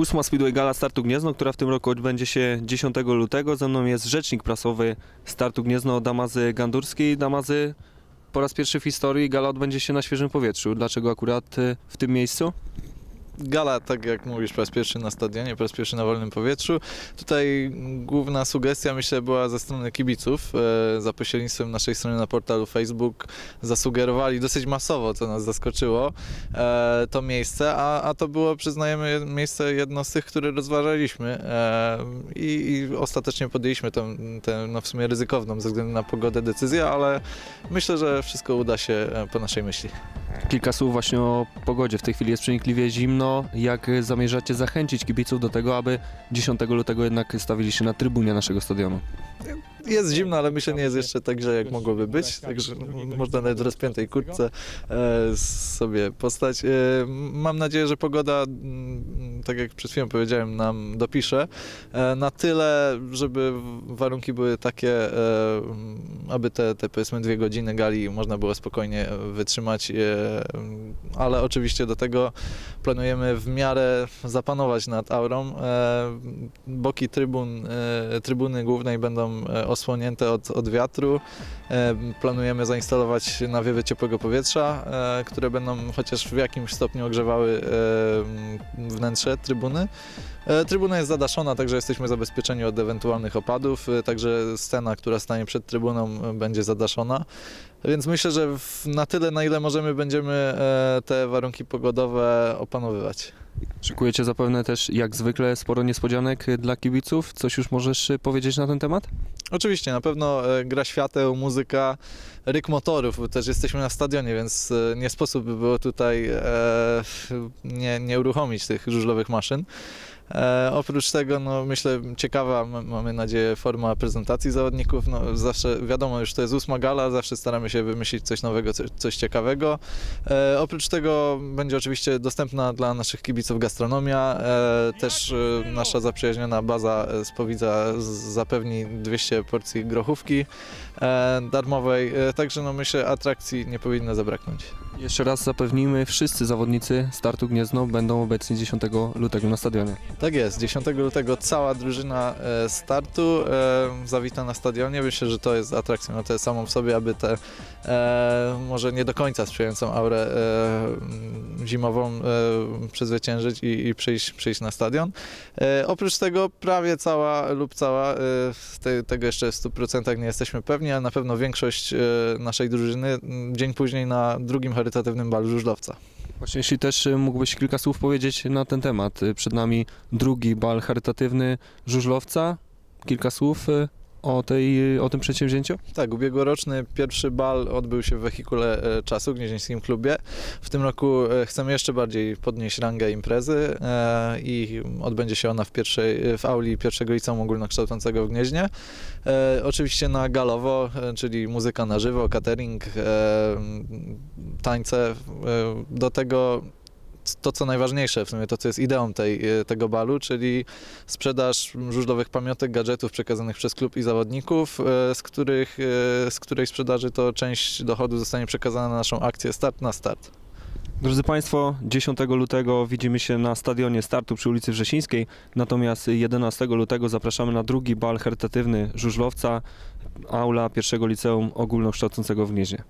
8. Speedway Gala Startu Gniezno, która w tym roku odbędzie się 10 lutego. Ze mną jest rzecznik prasowy Startu Gniezno Damazy Gandurski. Damazy, po raz pierwszy w historii gala odbędzie się na świeżym powietrzu. Dlaczego akurat w tym miejscu? Gala, tak jak mówisz, po raz pierwszy na stadionie, po raz pierwszy na wolnym powietrzu. Tutaj główna sugestia, myślę, była ze strony kibiców. Za pośrednictwem naszej strony na portalu Facebook zasugerowali dosyć masowo, co nas zaskoczyło, to miejsce, a to było, przyznajemy, miejsce jedno z tych, które rozważaliśmy i ostatecznie podjęliśmy tę no w sumie ryzykowną ze względu na pogodę decyzję, ale myślę, że wszystko uda się po naszej myśli. Kilka słów właśnie o pogodzie. W tej chwili jest przenikliwie zimno. Jak zamierzacie zachęcić kibiców do tego, aby 10 lutego jednak stawili się na trybunie naszego stadionu? Jest zimno, ale myślę, nie jest jeszcze tak źle, jak mogłoby być, także można nawet w rozpiętej kurtce sobie postać. Mam nadzieję, że pogoda, tak jak przed chwilą powiedziałem, nam dopisze na tyle, żeby warunki były takie, aby te powiedzmy 2 godziny gali można było spokojnie wytrzymać, ale oczywiście do tego planujemy w miarę zapanować nad aurą. Boki trybuny głównej będą osłonięte od wiatru. Planujemy zainstalować nawiewy ciepłego powietrza, które będą chociaż w jakimś stopniu ogrzewały wnętrze trybuny. Trybuna jest zadaszona, także jesteśmy zabezpieczeni od ewentualnych opadów, także scena, która stanie przed trybuną, będzie zadaszona. Więc myślę, że na tyle, na ile możemy, będziemy te warunki pogodowe opanowywać. Szykujecie zapewne też, jak zwykle, sporo niespodzianek dla kibiców. Coś już możesz powiedzieć na ten temat? Oczywiście, na pewno gra świateł, muzyka, ryk motorów, bo też jesteśmy na stadionie, więc nie sposób by było tutaj nie uruchomić tych żużlowych maszyn. Oprócz tego, no, myślę, ciekawa, mamy nadzieję, forma prezentacji zawodników. No, zawsze, wiadomo, już to jest 8. gala, zawsze staramy się wymyślić coś nowego, coś ciekawego. Oprócz tego będzie oczywiście dostępna dla naszych kibiców gastronomia. Też nasza zaprzyjaźniona baza z Powidza zapewni 200 porcji grochówki darmowej. Także, no, myślę, atrakcji nie powinno zabraknąć. Jeszcze raz zapewnimy, wszyscy zawodnicy Startu Gniezno będą obecni 10 lutego na stadionie. Tak jest, 10 lutego cała drużyna Startu zawita na stadionie. Myślę, że to jest atrakcja na tę samą w sobie, aby tę może nie do końca sprzyjającą aurę zimową przezwyciężyć i przyjść na stadion. Oprócz tego prawie cała lub cała, tego jeszcze w 100% nie jesteśmy pewni, ale na pewno większość naszej drużyny dzień później na drugim charytatywnym balu żużlowca. Właśnie, jeśli też mógłbyś kilka słów powiedzieć na ten temat. Przed nami drugi bal charytatywny żużlowca. Kilka słów o tym przedsięwzięciu? Tak, ubiegłoroczny pierwszy bal odbył się w Wehikule Czasu, Gnieźnieńskim Klubie. W tym roku chcemy jeszcze bardziej podnieść rangę imprezy i odbędzie się ona w auli I Liceum Ogólnokształcącego w Gnieźnie. Oczywiście na galowo, czyli muzyka na żywo, catering, tańce. Do tego to, co najważniejsze, w sumie to, co jest ideą tego balu, czyli sprzedaż żużlowych pamiotek, gadżetów przekazanych przez klub i zawodników, z której sprzedaży to część dochodu zostanie przekazana na naszą akcję Start na Start. Drodzy Państwo, 10 lutego widzimy się na stadionie Startu przy ulicy Wrzesińskiej, natomiast 11 lutego zapraszamy na drugi bal charytatywny żużlowca, Aula I Liceum Ogólnokształcącego w Gnieźnie.